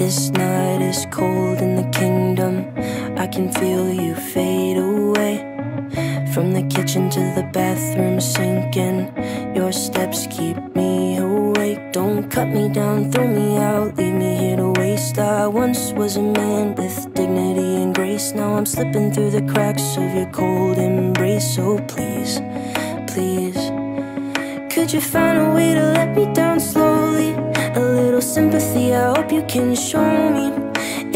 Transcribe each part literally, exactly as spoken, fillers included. This night is cold in the kingdom. I can feel you fade away. From the kitchen to the bathroom sinking. Your steps keep me awake. Don't cut me down, throw me out, leave me here to waste. I once was a man with dignity and grace. Now I'm slipping through the cracks of your cold embrace. So please, please, could you find a way to let me down slowly? A little sympathy, I hope you can show me.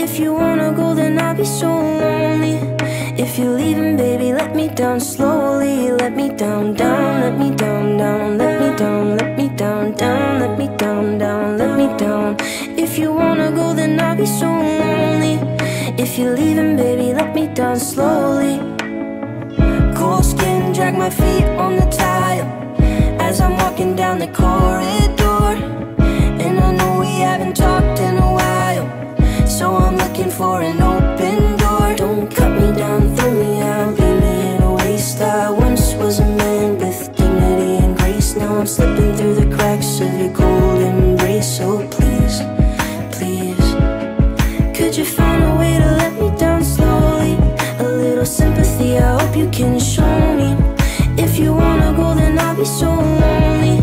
If you wanna go, then I'll be so lonely. If you're leaving, baby, let me down slowly. Let me down, down, let me down, down. Let me down, let me down, down. Let me down, down, let me down. If you wanna go, then I'll be so lonely. If you're leaving, baby, let me down slowly. Cold skin, drag my feet on the tile as I'm walking down the corridor. We haven't talked in a while, so I'm looking for an open door. Don't cut me down, throw me out, leave me in a waste. I once was a man with dignity and grace. Now I'm slipping through the cracks of your cold embrace. So please, please, could you find a way to let me down slowly? A little sympathy, I hope you can show me. If you wanna go, then I'll be so lonely.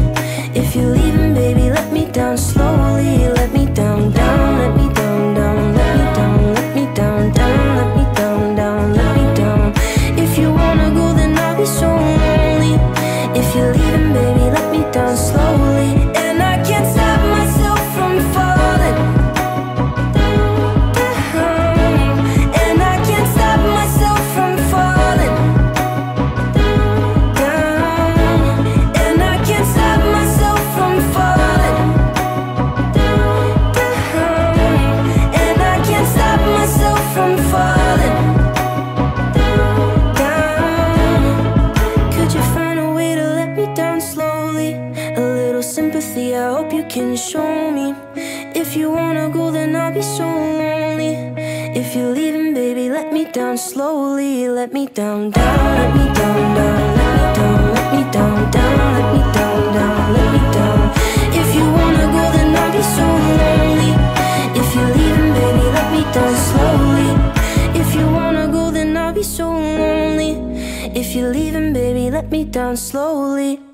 If you're leaving, baby, let me down slowly. Let me down, down, let me down, down. Let me down, let me down, down. Let me down, down, let me down. If you wanna go, then I'll be so lonely. If you're leaving, baby, let me down slowly. And I can't stop myself from falling. And I can't stop myself from falling. And I can't stop myself from falling. From falling down, could you find a way to let me down slowly? A little sympathy, I hope you can show me. If you wanna go, then I'll be so lonely. If you're leaving, baby, let me down slowly. Let me down, down, let me down, down. Let me down, let me down, down. Let me down, down, let me down. If you wanna go, then I'll be so lonely. If you're leaving, baby, let me down slowly. If you wanna go, then I'll be so lonely. If you're leaving, baby, let me down slowly.